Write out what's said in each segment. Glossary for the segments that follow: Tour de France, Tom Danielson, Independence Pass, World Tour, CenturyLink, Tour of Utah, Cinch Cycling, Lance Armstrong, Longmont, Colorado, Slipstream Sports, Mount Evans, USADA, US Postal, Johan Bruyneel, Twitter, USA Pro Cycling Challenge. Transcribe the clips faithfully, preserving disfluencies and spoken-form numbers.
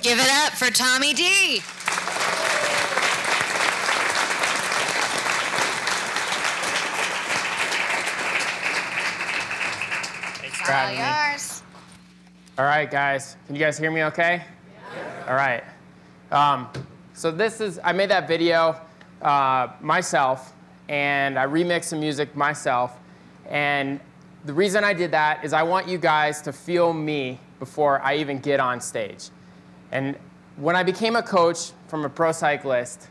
Give it up for Tommy D. Thanks for having me. Yours. All right, guys. Can you guys hear me okay? Yeah. All right. Um, so this is, I made that video uh, myself, and I remixed some music myself. And the reason I did that is I want you guys to feel me before I even get on stage. And when I became a coach from a pro cyclist,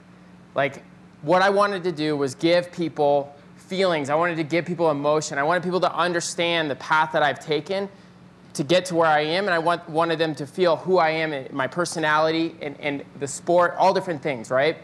like what I wanted to do was give people feelings. I wanted to give people emotion. I wanted people to understand the path that I've taken to get to where I am. And I want, wanted them to feel who I am, and my personality, and, and the sport, all different things, right?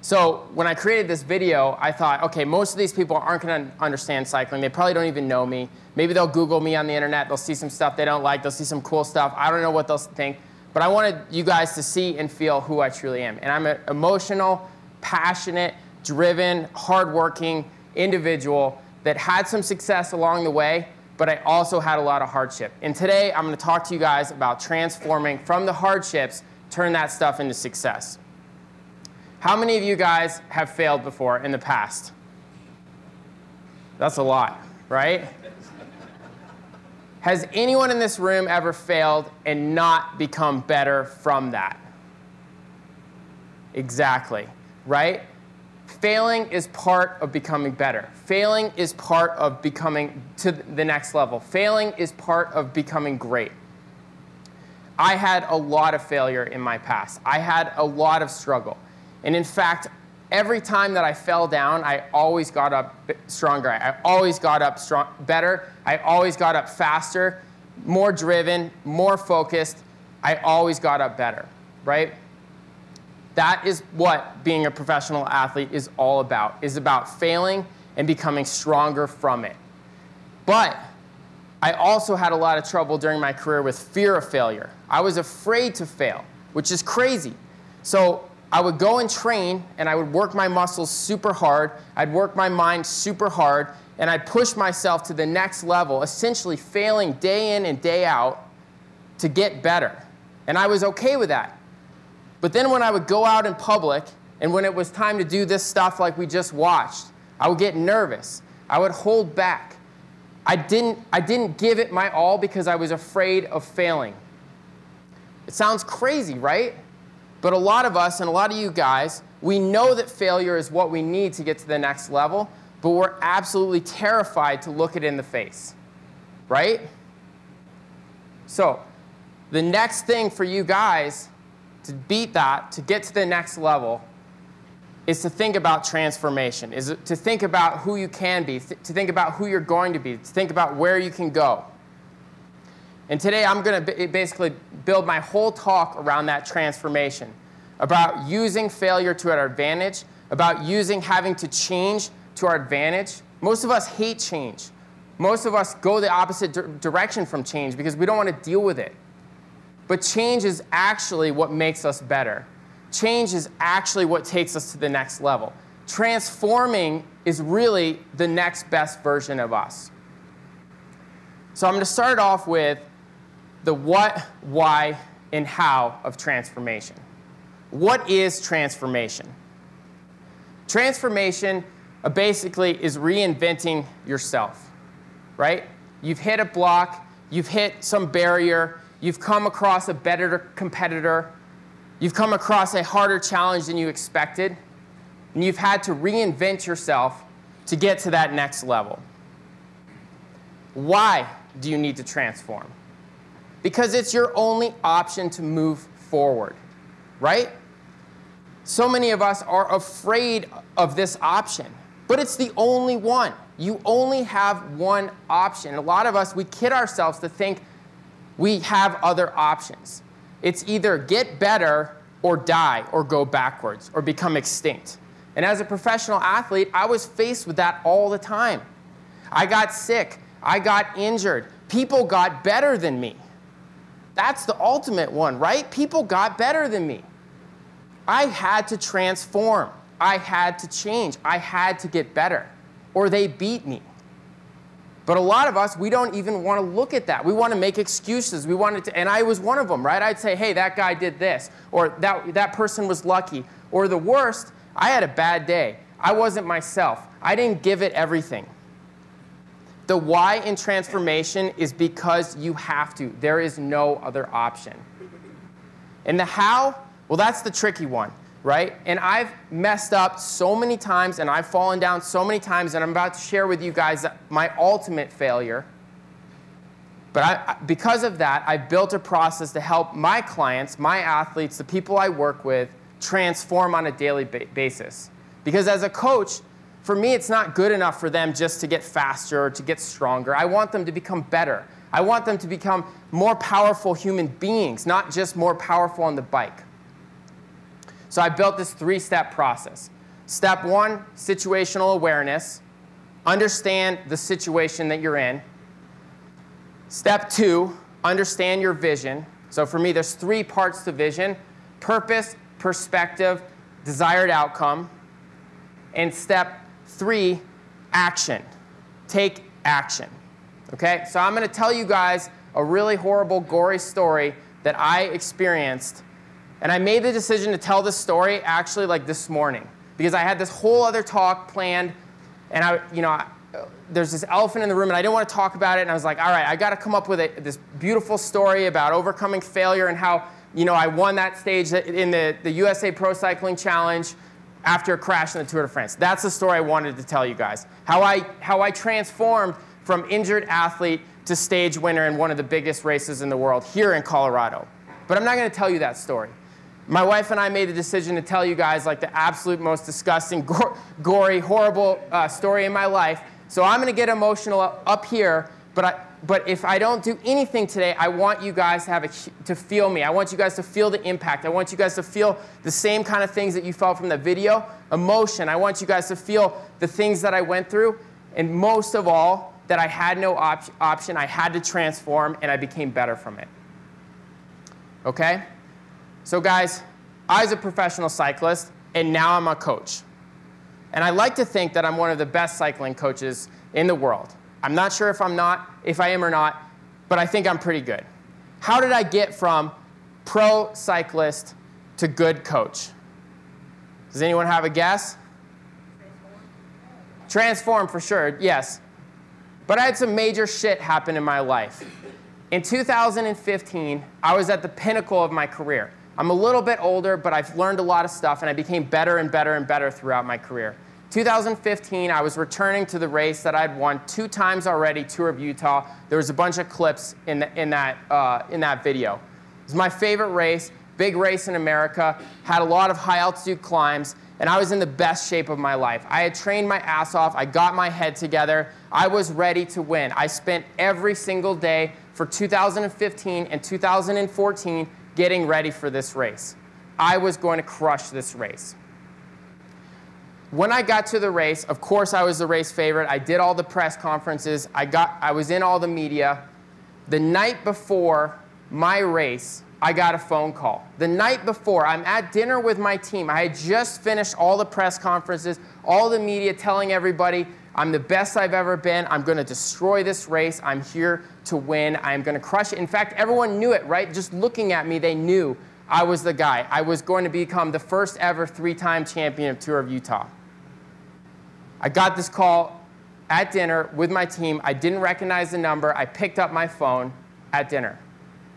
So when I created this video, I thought, okay, most of these people aren't going to understand cycling. They probably don't even know me. Maybe they'll Google me on the internet. They'll see some stuff they don't like. They'll see some cool stuff. I don't know what they'll think. But I wanted you guys to see and feel who I truly am. And I'm an emotional, passionate, driven, hardworking individual that had some success along the way, but I also had a lot of hardship. And today, I'm going to talk to you guys about transforming from the hardships, turn that stuff into success. How many of you guys have failed before in the past? That's a lot, right? Has anyone in this room ever failed and not become better from that? Exactly, right? Failing is part of becoming better. Failing is part of becoming to the next level. Failing is part of becoming great. I had a lot of failure in my past. I had a lot of struggle. And in fact, every time that I fell down, I always got up stronger. I always got up strong, better. I always got up faster, more driven, more focused. I always got up better, right? That is what being a professional athlete is all about, is about failing and becoming stronger from it. But I also had a lot of trouble during my career with fear of failure. I was afraid to fail, which is crazy. So I would go and train, and I would work my muscles super hard. I'd work my mind super hard, and I'd push myself to the next level, essentially failing day in and day out to get better. And I was okay with that. But then when I would go out in public, and when it was time to do this stuff like we just watched, I would get nervous. I would hold back. I didn't, I didn't give it my all because I was afraid of failing. It sounds crazy, right? But a lot of us and a lot of you guys, we know that failure is what we need to get to the next level, but we're absolutely terrified to look it in the face, right? So the next thing for you guys to beat that, to get to the next level, is to think about transformation, is to think about who you can be, to think about who you're going to be, to think about where you can go. And today I'm going to basically build my whole talk around that transformation, about using failure to our advantage, about using having to change to our advantage. Most of us hate change. Most of us go the opposite di- direction from change because we don't want to deal with it. But change is actually what makes us better. Change is actually what takes us to the next level. Transforming is really the next best version of us. So I'm going to start off with the what, why, and how of transformation. What is transformation? Transformation uh, basically is reinventing yourself, right? You've hit a block, you've hit some barrier, you've come across a better competitor, you've come across a harder challenge than you expected, and you've had to reinvent yourself to get to that next level. Why do you need to transform? Because it's your only option to move forward, right? So many of us are afraid of this option, but it's the only one. You only have one option. A lot of us, we kid ourselves to think we have other options. It's either get better or die or go backwards or become extinct. And as a professional athlete, I was faced with that all the time. I got sick. I got injured. People got better than me. That's the ultimate one, right? People got better than me. I had to transform. I had to change. I had to get better, or they beat me. But a lot of us, we don't even want to look at that. We want to make excuses. We wanted to, and I was one of them, right? I'd say, hey, that guy did this, or that, that person was lucky, or the worst, I had a bad day. I wasn't myself. I didn't give it everything. The why in transformation is because you have to. There is no other option. And the how, well, that's the tricky one, right? And I've messed up so many times, and I've fallen down so many times, and I'm about to share with you guys my ultimate failure. But I, because of that, I've built a process to help my clients, my athletes, the people I work with, transform on a daily ba- basis. Because as a coach, for me, it's not good enough for them just to get faster or to get stronger. I want them to become better. I want them to become more powerful human beings, not just more powerful on the bike. So I built this three-step process. Step one, situational awareness. Understand the situation that you're in. Step two, understand your vision. So for me, there's three parts to vision: purpose, perspective, desired outcome. And step three, action. Take action. Okay? So I'm going to tell you guys a really horrible, gory story that I experienced. And I made the decision to tell this story actually like this morning, because I had this whole other talk planned, and I, you know, I, there's this elephant in the room, and I didn't want to talk about it. And I was like, all right, I got to come up with a, this beautiful story about overcoming failure and how, you know, I won that stage in the, the U S A Pro Cycling Challenge after a crash in the Tour de France. That's the story I wanted to tell you guys. How I, how I transformed from injured athlete to stage winner in one of the biggest races in the world here in Colorado. But I'm not going to tell you that story. My wife and I made the decision to tell you guys like the absolute most disgusting, go- gory, horrible uh, story in my life. So I'm going to get emotional up, up here, but, I, but if I don't do anything today, I want you guys to, have a, to feel me. I want you guys to feel the impact. I want you guys to feel the same kind of things that you felt from the video, emotion. I want you guys to feel the things that I went through, and most of all, that I had no op- option. I had to transform, and I became better from it. Okay? So guys, I was a professional cyclist, and now I'm a coach. And I like to think that I'm one of the best cycling coaches in the world. I'm not sure if I'm not, if I am or not, but I think I'm pretty good. How did I get from pro cyclist to good coach? Does anyone have a guess? Transform, for sure, yes. But I had some major shit happen in my life. In two thousand fifteen, I was at the pinnacle of my career. I'm a little bit older, but I've learned a lot of stuff, and I became better and better and better throughout my career. two thousand fifteen, I was returning to the race that I'd won two times already, Tour of Utah. There was a bunch of clips in, the, in, that, uh, in that video. It was my favorite race, big race in America, had a lot of high-altitude climbs, and I was in the best shape of my life. I had trained my ass off. I got my head together. I was ready to win. I spent every single day for two thousand fifteen and two thousand fourteen getting ready for this race. I was going to crush this race. When I got to the race, of course I was the race favorite. I did all the press conferences. I, got, I was in all the media. The night before my race, I got a phone call. The night before, I'm at dinner with my team. I had just finished all the press conferences, all the media telling everybody, I'm the best I've ever been. I'm going to destroy this race. I'm here to win. I'm going to crush it. In fact, everyone knew it, right? Just looking at me, they knew I was the guy. I was going to become the first ever three-time champion of Tour of Utah. I got this call at dinner with my team. I didn't recognize the number. I picked up my phone at dinner.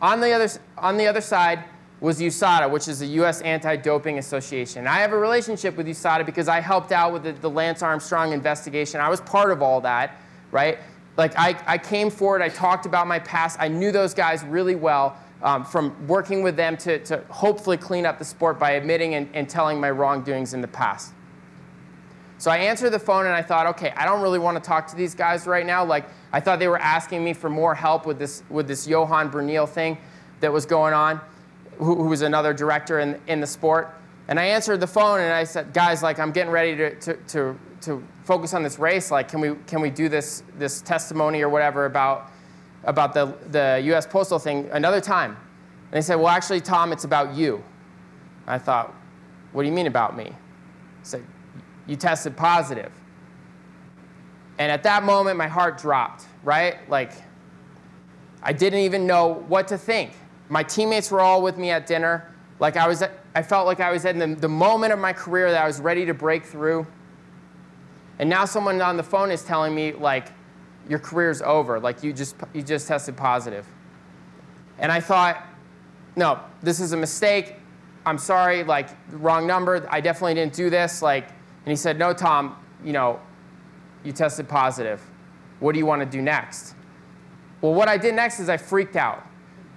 On the other, on the other side was U S A D A, which is the U S Anti-Doping Association. And I have a relationship with U S A D A because I helped out with the, the Lance Armstrong investigation. I was part of all that, right? Like, I, I came forward, I talked about my past. I knew those guys really well um, from working with them to, to hopefully clean up the sport by admitting and, and telling my wrongdoings in the past. So I answered the phone and I thought, okay, I don't really want to talk to these guys right now. Like, I thought they were asking me for more help with this, with this Johan Bruyneel thing that was going on, who was another director in, in the sport. And I answered the phone and I said, guys, like, I'm getting ready to, to, to, to focus on this race. Like, can we, can we do this, this testimony or whatever about, about the, the U S Postal thing another time? And they said, well, actually, Tom, it's about you. I thought, what do you mean about me? I said, you tested positive. And at that moment, my heart dropped, right? Like, I didn't even know what to think. My teammates were all with me at dinner. Like, I was, I felt like I was in the, the moment of my career that I was ready to break through. And now someone on the phone is telling me, like, your career's over. Like, you just, you just tested positive. And I thought, no, this is a mistake. I'm sorry, like, wrong number. I definitely didn't do this. Like, and he said, no, Tom, you know, you tested positive. What do you want to do next? Well, what I did next is I freaked out.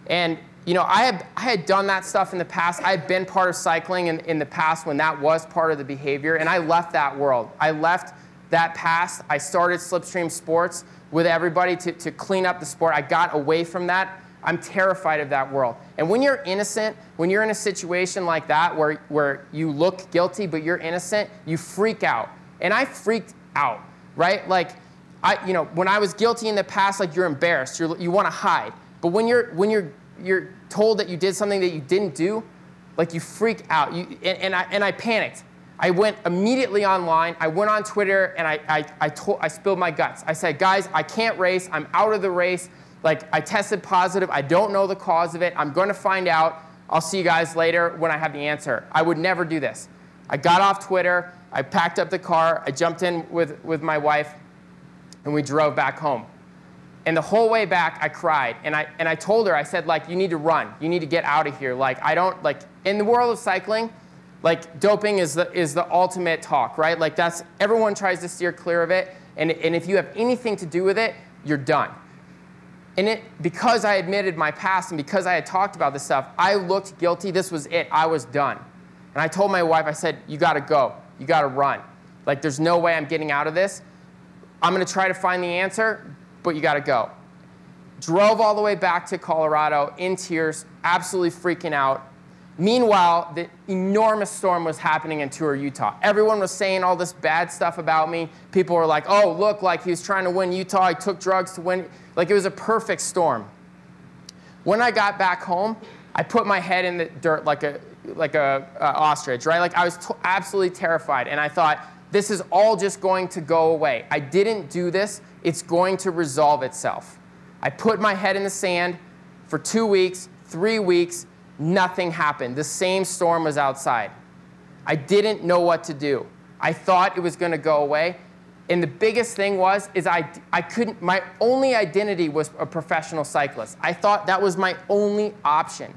And you know, I had, I had done that stuff in the past. I had been part of cycling in, in the past when that was part of the behavior, and I left that world. I left that past. I started Slipstream Sports with everybody to, to clean up the sport. I got away from that. I'm terrified of that world. And when you're innocent, when you're in a situation like that where, where you look guilty but you're innocent, you freak out. And I freaked out, right? Like, I, you know, when I was guilty in the past, like, you're embarrassed. You're, you want to hide. But when you're, when you're, you're told that you did something that you didn't do, like, you freak out. You, and, and, I, and I panicked. I went immediately online. I went on Twitter, and I, I, I, told, I spilled my guts. I said, guys, I can't race. I'm out of the race. Like, I tested positive. I don't know the cause of it. I'm going to find out. I'll see you guys later when I have the answer. I would never do this. I got off Twitter. I packed up the car. I jumped in with, with my wife, and we drove back home. And the whole way back, I cried, and I, and I told her, I said, like, you need to run. You need to get out of here. Like, I don't, like, in the world of cycling, like, doping is the, is the ultimate talk, right? Like, that's, everyone tries to steer clear of it, and, and if you have anything to do with it, you're done. And it, because I admitted my past and because I had talked about this stuff, I looked guilty. This was it. I was done. And I told my wife, I said, you got to go. You got to run. Like, there's no way I'm getting out of this. I'm going to try to find the answer, but you got to go. Drove all the way back to Colorado in tears, absolutely freaking out. Meanwhile, the enormous storm was happening in Tour Utah. Everyone was saying all this bad stuff about me. People were like, oh, look, like, he was trying to win Utah. He took drugs to win. Like, it was a perfect storm. When I got back home, I put my head in the dirt like a, like a, a ostrich, right? Like I was t absolutely terrified, and I thought, this is all just going to go away. I didn't do this. It's going to resolve itself. I put my head in the sand for two weeks, three weeks, nothing happened. The same storm was outside. I didn't know what to do. I thought it was going to go away. And the biggest thing was, is I, I couldn't, my only identity was a professional cyclist. I thought that was my only option.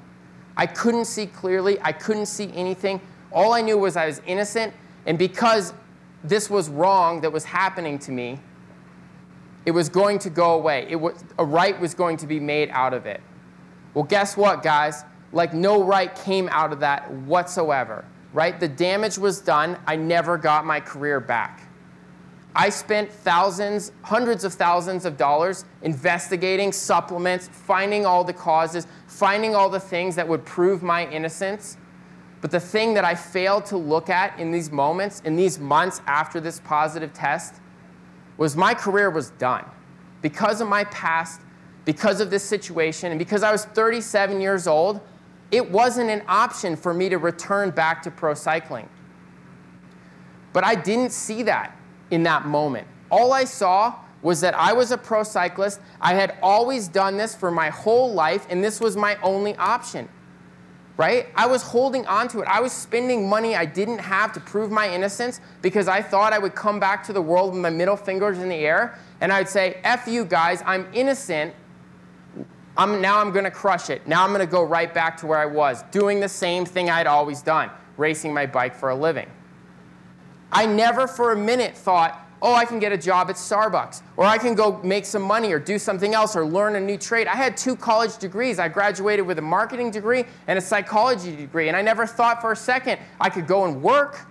I couldn't see clearly. I couldn't see anything. All I knew was I was innocent. And because this was wrong that was happening to me, it was going to go away. It was, a right was going to be made out of it. Well, guess what, guys? Like, no right came out of that whatsoever, right? The damage was done. I never got my career back. I spent thousands, hundreds of thousands of dollars investigating supplements, finding all the causes, finding all the things that would prove my innocence. But the thing that I failed to look at in these moments, in these months after this positive test, was my career was done. Because of my past, because of this situation, and because I was thirty-seven years old, it wasn't an option for me to return back to pro cycling. But I didn't see that in that moment. All I saw was that I was a pro cyclist. I had always done this for my whole life, and this was my only option. Right? I was holding on to it. I was spending money I didn't have to prove my innocence because I thought I would come back to the world with my middle fingers in the air and I'd say, F you guys, I'm innocent. I'm, now I'm going to crush it. Now I'm going to go right back to where I was, doing the same thing I'd always done, racing my bike for a living. I never for a minute thought, oh, I can get a job at Starbucks, or I can go make some money or do something else or learn a new trade. I had two college degrees. I graduated with a marketing degree and a psychology degree, and I never thought for a second I could go and work.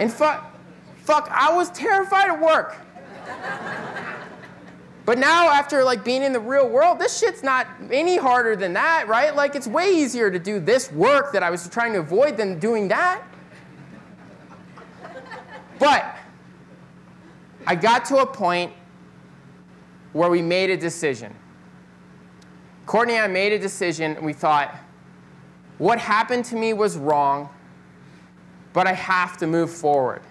And fuck, fuck, I was terrified of work. But now after like being in the real world, this shit's not any harder than that, right? Like it's way easier to do this work that I was trying to avoid than doing that. But I got to a point where we made a decision. Courtney and I made a decision, and we thought, what happened to me was wrong, but I have to move forward.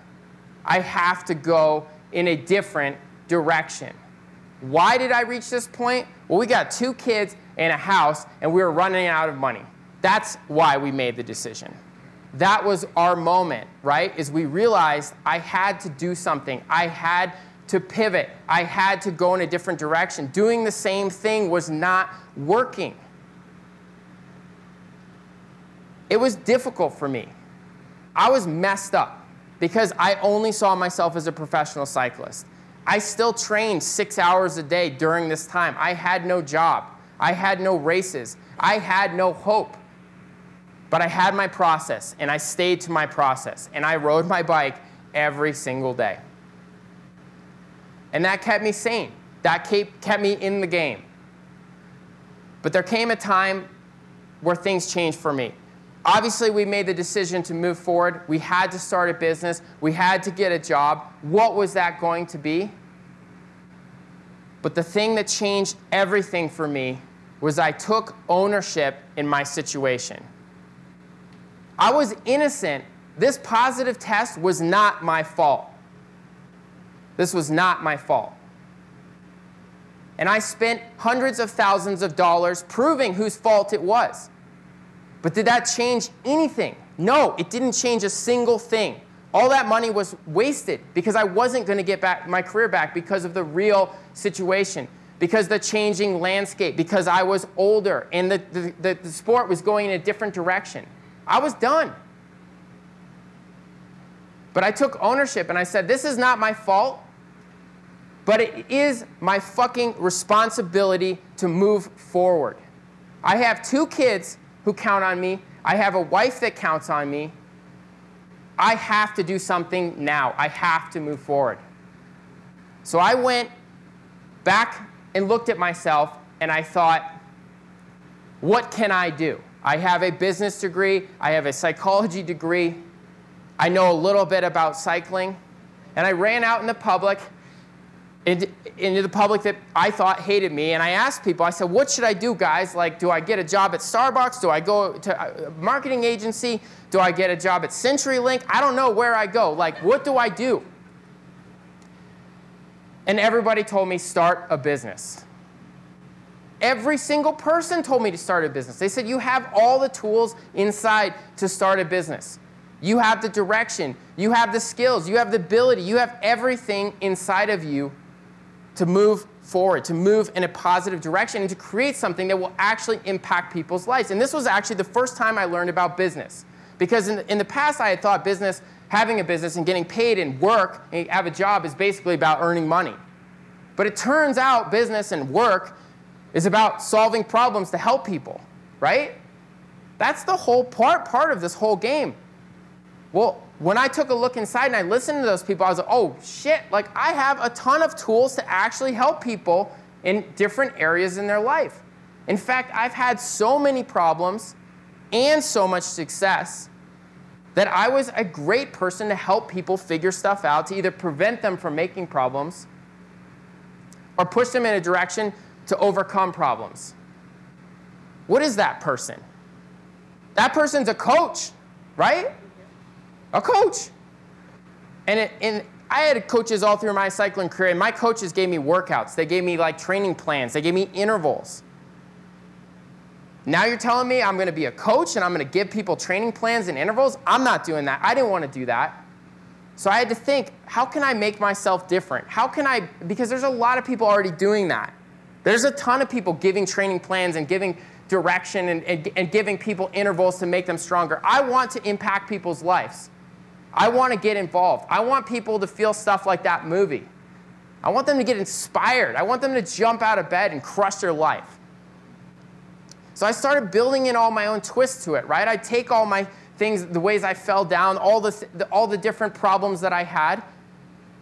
I have to go in a different direction. Why did I reach this point? Well, we got two kids and a house, and we were running out of money. That's why we made the decision. That was our moment, right? Is we realized I had to do something. I had to pivot. I had to go in a different direction. Doing the same thing was not working. It was difficult for me. I was messed up because I only saw myself as a professional cyclist. I still trained six hours a day during this time. I had no job. I had no races. I had no hope. But I had my process, and I stayed to my process, and I rode my bike every single day. And that kept me sane. That kept me in the game. But there came a time where things changed for me. Obviously, we made the decision to move forward. We had to start a business. We had to get a job. What was that going to be? But the thing that changed everything for me was I took ownership in my situation. I was innocent. This positive test was not my fault. This was not my fault. And I spent hundreds of thousands of dollars proving whose fault it was. But did that change anything? No, it didn't change a single thing. All that money was wasted because I wasn't going to get back my career back because of the real situation, because the changing landscape, because I was older and the, the, the, the sport was going in a different direction. I was done. But I took ownership and I said, this is not my fault, but it is my fucking responsibility to move forward. I have two kids who count on me. I have a wife that counts on me. I have to do something now. I have to move forward. So I went back and looked at myself and I thought, what can I do? I have a business degree. I have a psychology degree. I know a little bit about cycling. And I ran out in the public into, into the public that I thought hated me. And I asked people, I said, what should I do, guys? Like, do I get a job at Starbucks? Do I go to a marketing agency? Do I get a job at CenturyLink? I don't know where I go. Like, what do I do? And everybody told me, start a business. Every single person told me to start a business. They said, you have all the tools inside to start a business. You have the direction. You have the skills. You have the ability. You have everything inside of you to move forward, to move in a positive direction, and to create something that will actually impact people's lives. And this was actually the first time I learned about business. Because in, in the past, I had thought business, having a business and getting paid and work and have a job is basically about earning money. But it turns out business and work is about solving problems to help people, right? That's the whole part, part of this whole game. Well, when I took a look inside and I listened to those people, I was like, oh, shit, like I have a ton of tools to actually help people in different areas in their life. In fact, I've had so many problems and so much success that I was a great person to help people figure stuff out, to either prevent them from making problems or push them in a direction to overcome problems. What is that person? That person's a coach, right? A coach. And, it, and I had coaches all through my cycling career, and my coaches gave me workouts. They gave me like training plans. They gave me intervals. Now you're telling me I'm going to be a coach and I'm going to give people training plans and intervals? I'm not doing that. I didn't want to do that. So I had to think, how can I make myself different? How can I, because there's a lot of people already doing that. There's a ton of people giving training plans and giving direction and, and, and giving people intervals to make them stronger. I want to impact people's lives. I want to get involved. I want people to feel stuff like that movie. I want them to get inspired. I want them to jump out of bed and crush their life. So I started building in all my own twists to it, right? I take all my things, the ways I fell down, all the, the, all the different problems that I had,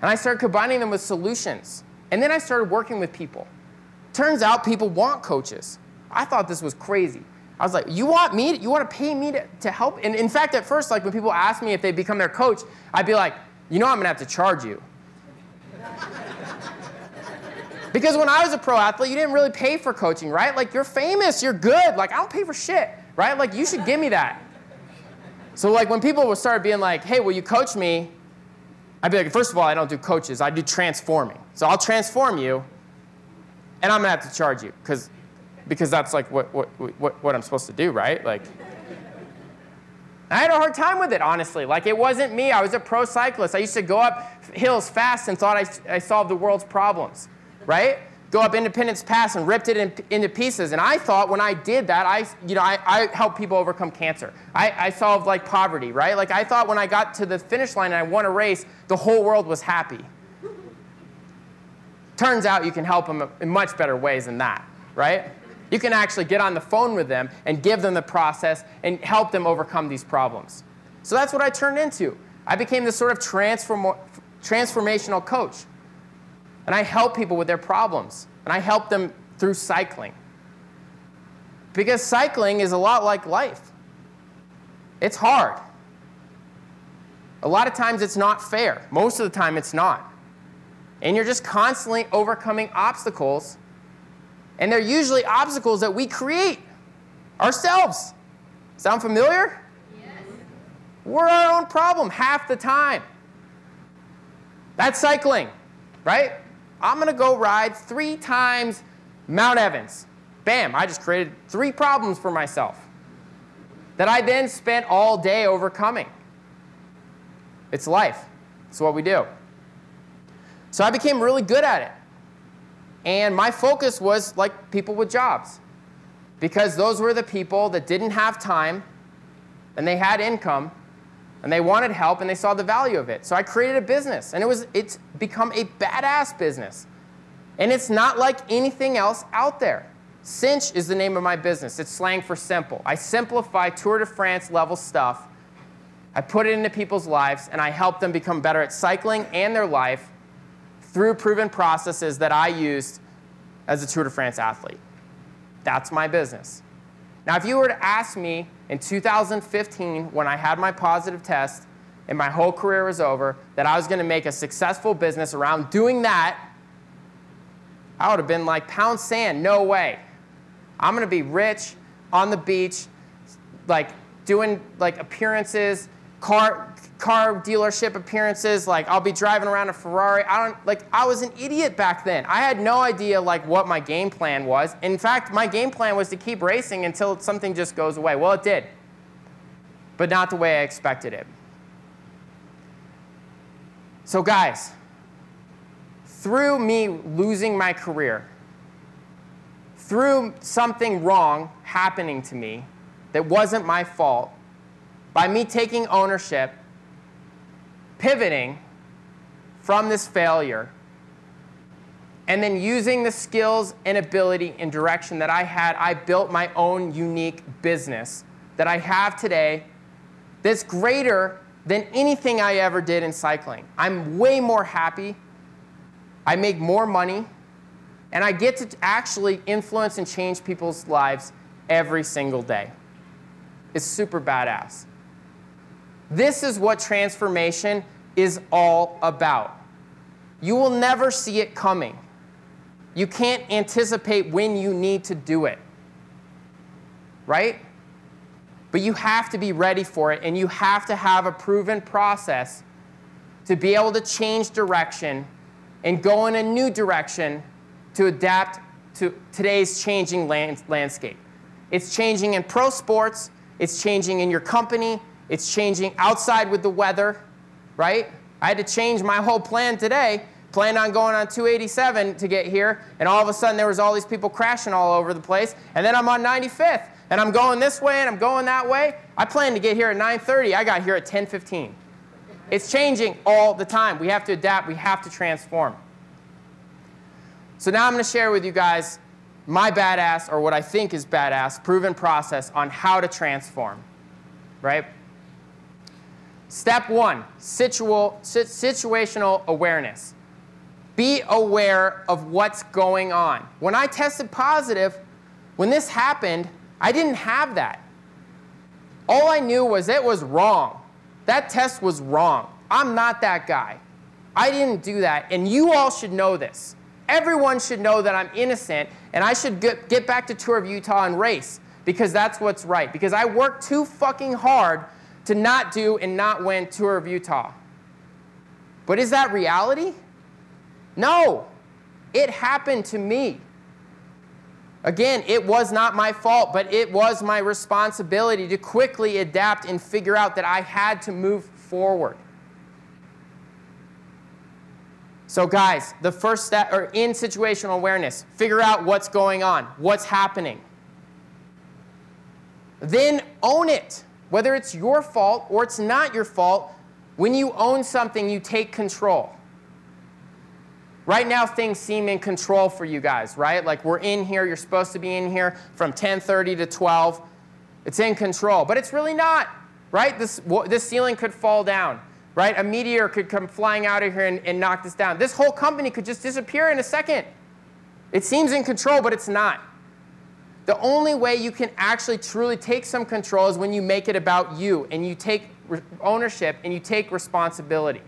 and I started combining them with solutions. And then I started working with people. Turns out people want coaches. I thought this was crazy. I was like, you want me? To, you want to pay me to, to help? And in fact, at first, like when people asked me if they become their coach, I'd be like, you know, I'm going to have to charge you. Because when I was a pro athlete, you didn't really pay for coaching, right? Like, you're famous. You're good. Like, I don't pay for shit, right? Like, you should give me that. So like when people would start being like, hey, will you coach me? I'd be like, first of all, I don't do coaches. I do transforming. So I'll transform you, and I'm going to have to charge you because because that's like what, what, what, what I'm supposed to do, right? Like, I had a hard time with it, honestly. Like, it wasn't me. I was a pro cyclist. I used to go up hills fast and thought I, I solved the world's problems, right? Go up Independence Pass and ripped it in, into pieces. And I thought when I did that, I, you know, I, I helped people overcome cancer. I, I solved, like, poverty, right? Like, I thought when I got to the finish line and I won a race, the whole world was happy. Turns out you can help them in much better ways than that, right? You can actually get on the phone with them and give them the process and help them overcome these problems. So that's what I turned into. I became this sort of transform transformational coach. And I help people with their problems. And I help them through cycling. Because cycling is a lot like life. It's hard. A lot of times it's not fair. Most of the time it's not. And you're just constantly overcoming obstacles. And they're usually obstacles that we create ourselves. Sound familiar? Yes. We're our own problem half the time. That's cycling, right? I'm going to go ride three times Mount Evans. Bam, I just created three problems for myself that I then spent all day overcoming. It's life. It's what we do. So I became really good at it. And my focus was like people with jobs, because those were the people that didn't have time, and they had income, and they wanted help, and they saw the value of it. So I created a business, and it was, it's become a badass business. And it's not like anything else out there. Cinch is the name of my business. It's slang for simple. I simplify Tour de France level stuff. I put it into people's lives, and I help them become better at cycling and their life through proven processes that I used as a Tour de France athlete. That's my business. Now, if you were to ask me in two thousand fifteen, when I had my positive test and my whole career was over, that I was going to make a successful business around doing that, I would have been like, pound sand, no way. I'm going to be rich on the beach, like doing like appearances, car car dealership appearances, like I'll be driving around a Ferrari. I don't like I was an idiot back then. I had no idea like what my game plan was. In fact, my game plan was to keep racing until something just goes away. Well, it did. But not the way I expected it. So guys, through me losing my career, through something wrong happening to me that wasn't my fault, by me taking ownership, pivoting from this failure, and then using the skills and ability and direction that I had, I built my own unique business that I have today that's greater than anything I ever did in cycling. I'm way more happy, I make more money, and I get to actually influence and change people's lives every single day. It's super badass. This is what transformation is all about. You will never see it coming. You can't anticipate when you need to do it, right? But you have to be ready for it, and you have to have a proven process to be able to change direction and go in a new direction to adapt to today's changing land landscape. It's changing in pro sports, it's changing in your company, it's changing outside with the weather, right? I had to change my whole plan today, planned on going on two eighty-seven to get here, and all of a sudden there was all these people crashing all over the place, and then I'm on ninety-fifth, and I'm going this way and I'm going that way. I planned to get here at nine thirty, I got here at ten fifteen. It's changing all the time. We have to adapt, we have to transform. So now I'm gonna share with you guys my badass, or what I think is badass, proven process on how to transform, right? Step one, situal, situational awareness. Be aware of what's going on. When I tested positive, when this happened, I didn't have that. All I knew was it was wrong. That test was wrong. I'm not that guy. I didn't do that, and you all should know this. Everyone should know that I'm innocent, and I should get, get back to Tour of Utah and race, because that's what's right, because I worked too fucking hard to not do and not win Tour of Utah. But is that reality? No. It happened to me. Again, it was not my fault, but it was my responsibility to quickly adapt and figure out that I had to move forward. So guys, the first step, or in situational awareness, figure out what's going on, what's happening. Then own it. Whether it's your fault or it's not your fault, when you own something, you take control. Right now, things seem in control for you guys, right? Like we're in here, you're supposed to be in here from ten thirty to twelve. It's in control, but it's really not, right? This, this ceiling could fall down. Right? A meteor could come flying out of here and, and knock this down. This whole company could just disappear in a second. It seems in control, but it's not. The only way you can actually truly take some control is when you make it about you and you take ownership and you take responsibility.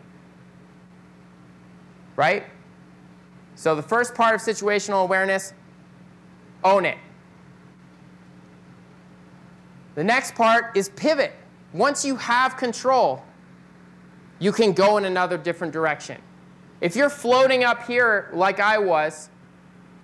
Right? So the first part of situational awareness, own it. The next part is pivot. Once you have control, you can go in another different direction. If you're floating up here like I was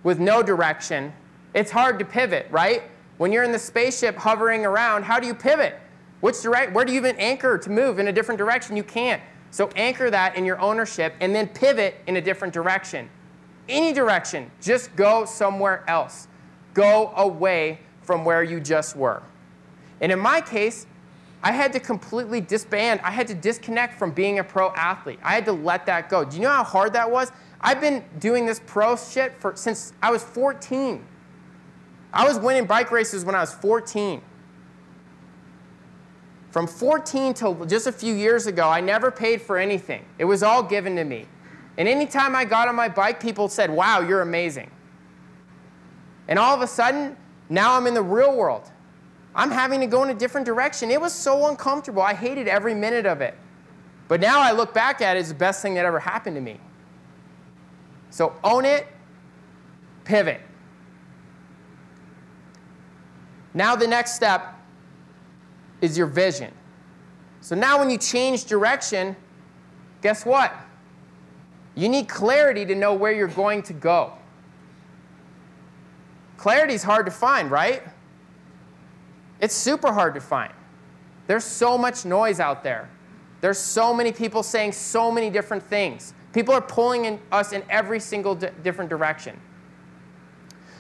with no direction, it's hard to pivot, right? When you're in the spaceship hovering around, how do you pivot? Which direct, where do you even anchor to move in a different direction? You can't. So anchor that in your ownership and then pivot in a different direction. Any direction, just go somewhere else. Go away from where you just were. And in my case, I had to completely disband. I had to disconnect from being a pro athlete. I had to let that go. Do you know how hard that was? I've been doing this pro shit for, since I was fourteen. I was winning bike races when I was fourteen. From fourteen till just a few years ago, I never paid for anything. It was all given to me. And anytime I got on my bike, people said, wow, you're amazing. And all of a sudden, now I'm in the real world. I'm having to go in a different direction. It was so uncomfortable. I hated every minute of it. But now I look back at it as the best thing that ever happened to me. So own it, pivot. Now the next step is your vision. So now when you change direction, guess what? You need clarity to know where you're going to go. Clarity is hard to find, right? It's super hard to find. There's so much noise out there. There's so many people saying so many different things. People are pulling in us in every single di- different direction.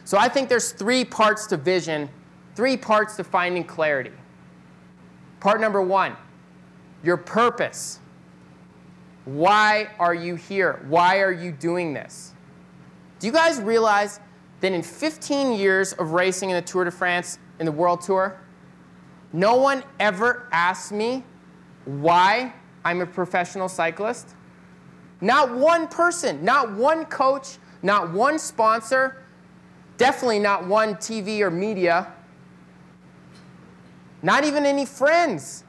So I think there's three parts to vision, three parts to finding clarity. Part number one, your purpose. Why are you here? Why are you doing this? Do you guys realize that in fifteen years of racing in the Tour de France, in the World Tour, no one ever asked me why I'm a professional cyclist? Not one person, not one coach, not one sponsor, definitely not one T V or media, not even any friends.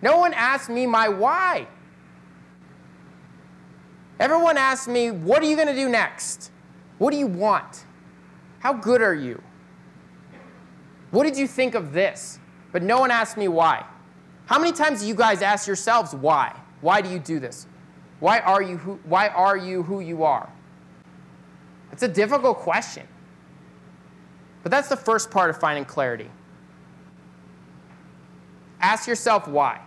No one asked me my why. Everyone asked me, what are you going to do next? What do you want? How good are you? What did you think of this? But no one asked me why. How many times do you guys ask yourselves why? Why do you do this? Why are you who, why are you who you are? It's a difficult question. But that's the first part of finding clarity. Ask yourself why.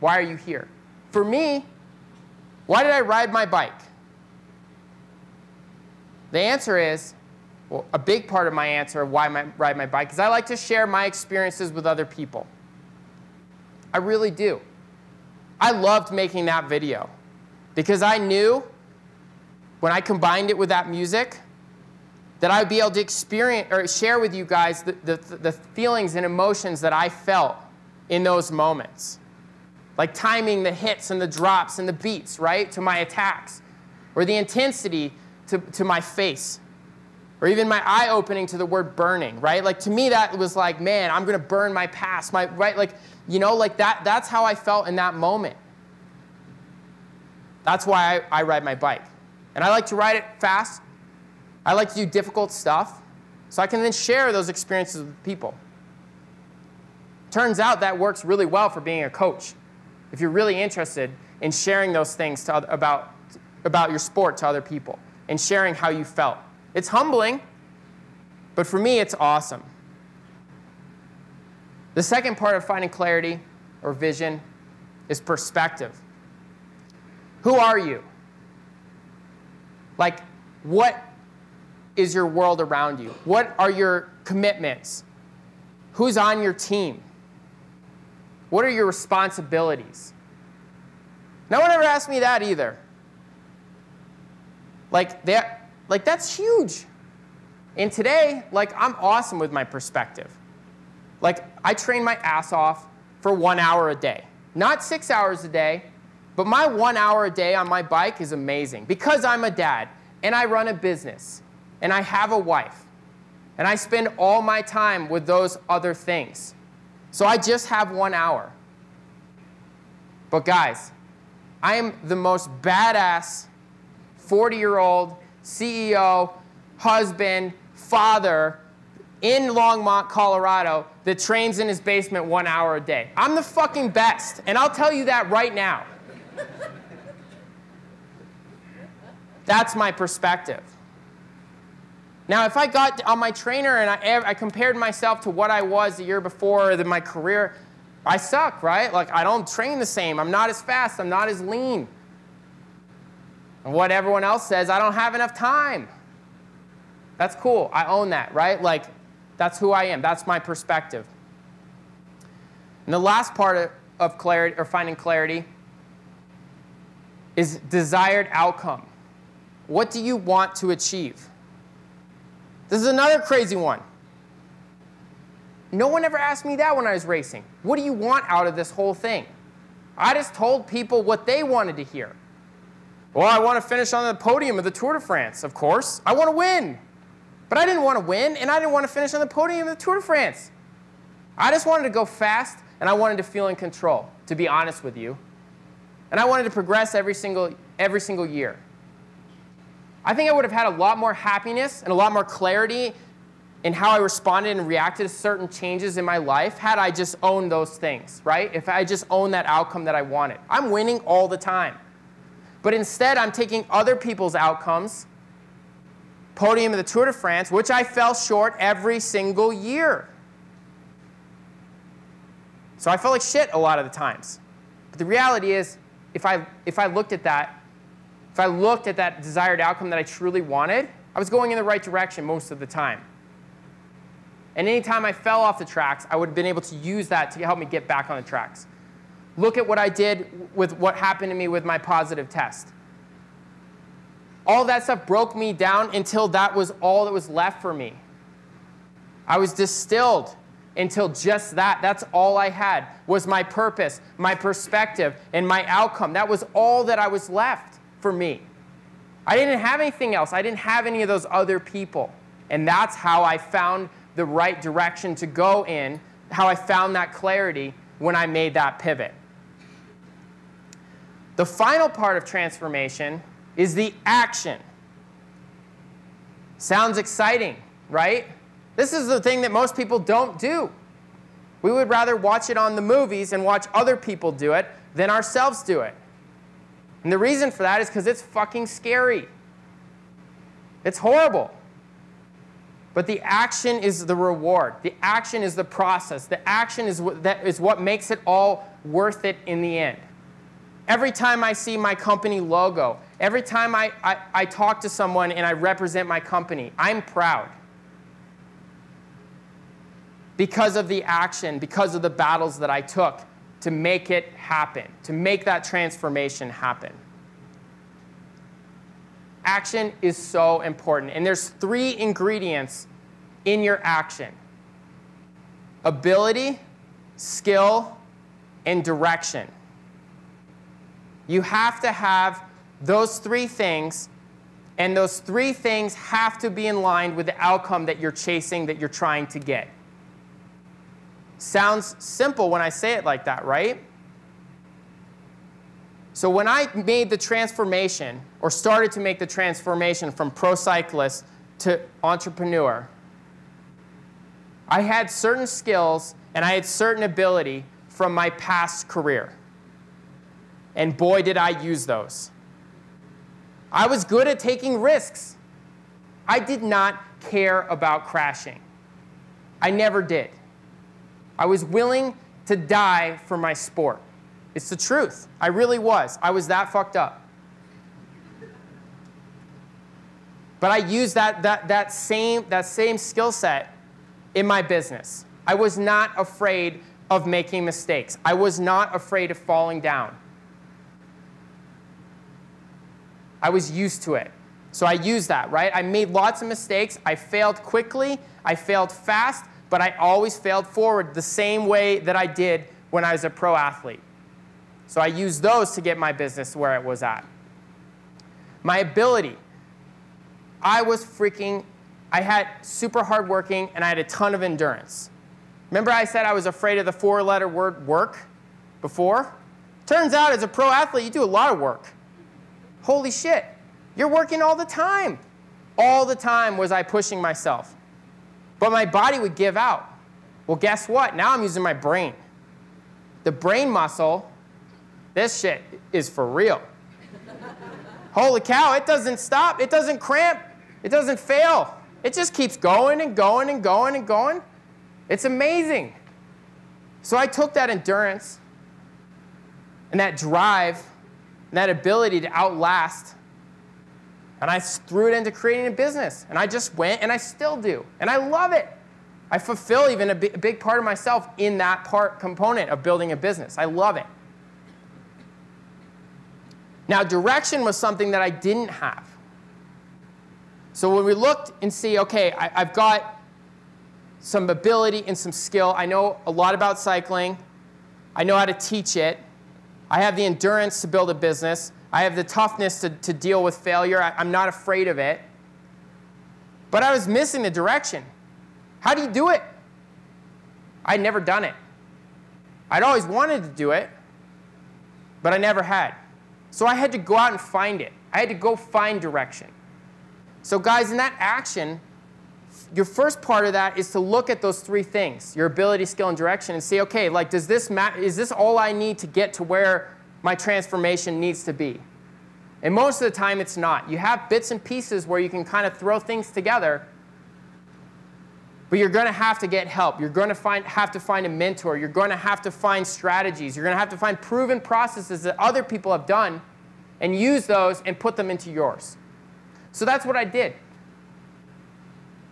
Why are you here? For me, why did I ride my bike? The answer is, well, a big part of my answer of why I ride my bike is I like to share my experiences with other people. I really do. I loved making that video because I knew when I combined it with that music that I would be able to experience or share with you guys the, the, the feelings and emotions that I felt in those moments. Like timing the hits and the drops and the beats, right, to my attacks, or the intensity to, to my face, or even my eye-opening to the word burning, right? Like, to me, that was like, man, I'm going to burn my past, my, right? Like, you know, like that, that's how I felt in that moment. That's why I, I ride my bike. And I like to ride it fast. I like to do difficult stuff, so I can then share those experiences with people. Turns out that works really well for being a coach, if you're really interested in sharing those things to other, about, about your sport to other people and sharing how you felt. It's humbling, but for me, it's awesome. The second part of finding clarity or vision is perspective. Who are you? Like, what is your world around you? What are your commitments? Who's on your team? What are your responsibilities? No one ever asked me that either. Like, that. Like, that's huge. And today, like, I'm awesome with my perspective. Like, I train my ass off for one hour a day. Not six hours a day, but my one hour a day on my bike is amazing because I'm a dad, and I run a business, and I have a wife, and I spend all my time with those other things. So I just have one hour. But guys, I am the most badass forty-year-old C E O, husband, father in Longmont, Colorado that trains in his basement one hour a day. I'm the fucking best, and I'll tell you that right now. That's my perspective. Now, if I got on my trainer and I, I compared myself to what I was the year before or the, my career, I suck, right? Like, I don't train the same. I'm not as fast. I'm not as lean. And what everyone else says, I don't have enough time. That's cool. I own that, right? Like, that's who I am. That's my perspective. And the last part of clarity, or finding clarity, is desired outcome. What do you want to achieve? This is another crazy one. No one ever asked me that when I was racing. What do you want out of this whole thing? I just told people what they wanted to hear. Well, I want to finish on the podium of the Tour de France, of course. I want to win. But I didn't want to win, and I didn't want to finish on the podium of the Tour de France. I just wanted to go fast, and I wanted to feel in control, to be honest with you. And I wanted to progress every single, every single year. I think I would have had a lot more happiness and a lot more clarity in how I responded and reacted to certain changes in my life had I just owned those things, right? If I just owned that outcome that I wanted. I'm winning all the time. But instead, I'm taking other people's outcomes, podium of the Tour de France, which I fell short every single year. So I felt like shit a lot of the times. But the reality is, if I, if I looked at that, if I looked at that desired outcome that I truly wanted, I was going in the right direction most of the time. And anytime I fell off the tracks, I would have been able to use that to help me get back on the tracks. Look at what I did with what happened to me with my positive test. All that stuff broke me down until that was all that was left for me. I was distilled until just that. That's all I had was my purpose, my perspective, and my outcome. That was all that I was left for me. I didn't have anything else. I didn't have any of those other people. And that's how I found the right direction to go in, how I found that clarity when I made that pivot. The final part of transformation is the action. Sounds exciting, right? This is the thing that most people don't do. We would rather watch it on the movies and watch other people do it than ourselves do it. And the reason for that is because it's fucking scary. It's horrible. But the action is the reward. The action is the process. The action is what, that is what makes it all worth it in the end. Every time I see my company logo, every time I, I, I talk to someone and I represent my company, I'm proud. Because of the action, because of the battles that I took to make it happen, to make that transformation happen. Action is so important. And there's three ingredients in your action: ability, skill, and direction. You have to have those three things, and those three things have to be in line with the outcome that you're chasing, that you're trying to get. Sounds simple when I say it like that, right? So when I made the transformation, or started to make the transformation from pro cyclist to entrepreneur, I had certain skills and I had certain ability from my past career. And boy, did I use those. I was good at taking risks. I did not care about crashing. I never did. I was willing to die for my sport. It's the truth. I really was. I was that fucked up. But I used that, that, that same, that same skill set in my business. I was not afraid of making mistakes. I was not afraid of falling down. I was used to it. So I used that, right? I made lots of mistakes. I failed quickly. I failed fast. But I always failed forward the same way that I did when I was a pro athlete. So I used those to get my business where it was at. My ability. I was freaking, I had super hardworking and I had a ton of endurance. Remember I said I was afraid of the four-letter word work before? Turns out as a pro athlete, you do a lot of work. Holy shit. You're working all the time. All the time was I pushing myself. But my body would give out. Well, guess what? Now I'm using my brain. The brain muscle. This shit is for real. Holy cow, it doesn't stop. It doesn't cramp. It doesn't fail. It just keeps going and going and going and going. It's amazing. So I took that endurance and that drive and that ability to outlast, and I threw it into creating a business. And I just went, and I still do. And I love it. I fulfill even a big part of myself in that part component of building a business. I love it. Now, direction was something that I didn't have. So when we looked and see, OK, I, I've got some ability and some skill. I know a lot about cycling. I know how to teach it. I have the endurance to build a business. I have the toughness to, to deal with failure. I, I'm not afraid of it. But I was missing the direction. How do you do it? I'd never done it. I'd always wanted to do it, but I never had. So I had to go out and find it. I had to go find direction. So guys, in that action, your first part of that is to look at those three things, your ability, skill, and direction, and see, okay, like, does this ma- is this all I need to get to where my transformation needs to be? And most of the time, it's not. You have bits and pieces where you can kind of throw things together, but you're going to have to get help. You're going to find, have to find a mentor. You're going to have to find strategies. You're going to have to find proven processes that other people have done and use those and put them into yours. So that's what I did.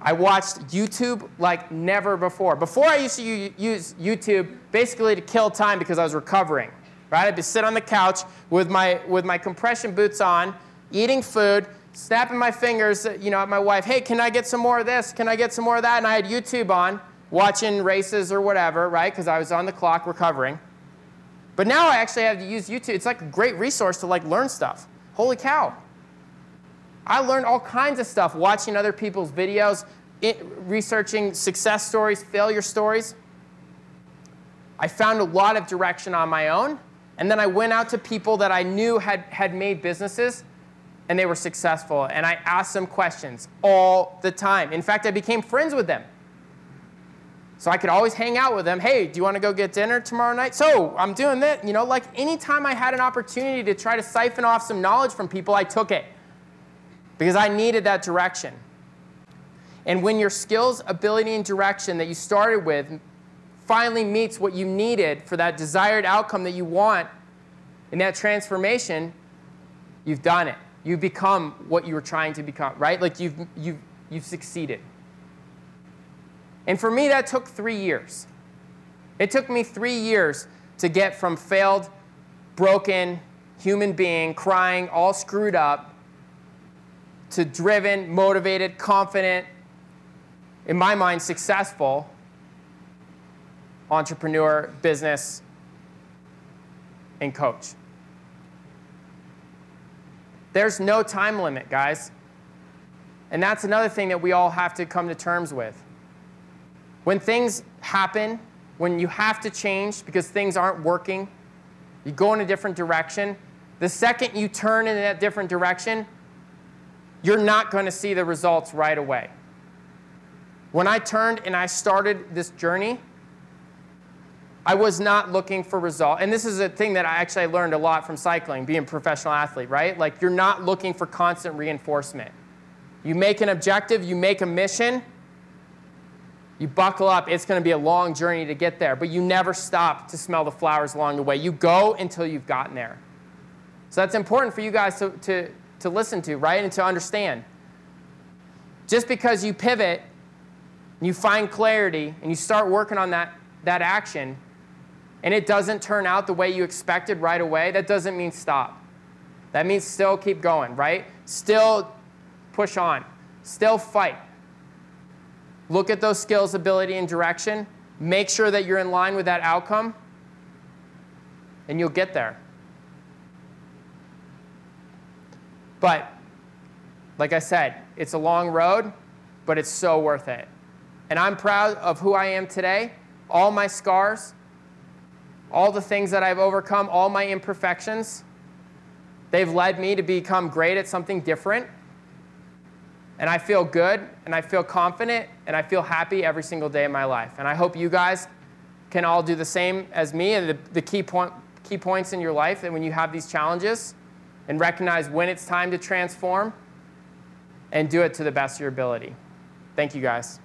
I watched YouTube like never before. Before, I used to use YouTube basically to kill time because I was recovering. Right? I'd just sit on the couch with my, with my compression boots on, eating food, snapping my fingers, you know, at my wife, hey, can I get some more of this? Can I get some more of that? And I had YouTube on, watching races or whatever, right? Because I was on the clock recovering. But now I actually have to use YouTube. It's like a great resource to like learn stuff. Holy cow. I learned all kinds of stuff watching other people's videos, it, researching success stories, failure stories. I found a lot of direction on my own. And then I went out to people that I knew had, had made businesses, and they were successful. And I asked them questions all the time. In fact, I became friends with them. So I could always hang out with them. Hey, do you want to go get dinner tomorrow night? So I'm doing that. You know, like anytime I had an opportunity to try to siphon off some knowledge from people, I took it because I needed that direction. And when your skills, ability, and direction that you started with finally meets what you needed for that desired outcome that you want in that transformation, you've done it. You've become what you were trying to become, right? Like you've, you've, you've succeeded. And for me, that took three years. It took me three years to get from failed, broken, human being, crying, all screwed up, to driven, motivated, confident, in my mind, successful entrepreneur, business, and coach. There's no time limit, guys. And that's another thing that we all have to come to terms with. When things happen, when you have to change because things aren't working, you go in a different direction, the second you turn in that different direction, you're not going to see the results right away. When I turned and I started this journey, I was not looking for results. And this is a thing that I actually learned a lot from cycling, being a professional athlete, right? Like, you're not looking for constant reinforcement. You make an objective, you make a mission, you buckle up. It's going to be a long journey to get there, but you never stop to smell the flowers along the way. You go until you've gotten there. So that's important for you guys to, to, to listen to, right, and to understand. Just because you pivot, and you find clarity, and you start working on that, that action, and it doesn't turn out the way you expected right away, that doesn't mean stop. That means still keep going, right? Still push on. Still fight. Look at those skills, ability, and direction. Make sure that you're in line with that outcome, and you'll get there. But, like I said, it's a long road, but it's so worth it. And I'm proud of who I am today, all my scars, all the things that I've overcome, all my imperfections, they've led me to become great at something different. And I feel good, and I feel confident, and I feel happy every single day of my life. And I hope you guys can all do the same as me and the, the key, point, key points in your life that when you have these challenges and recognize when it's time to transform and do it to the best of your ability. Thank you, guys.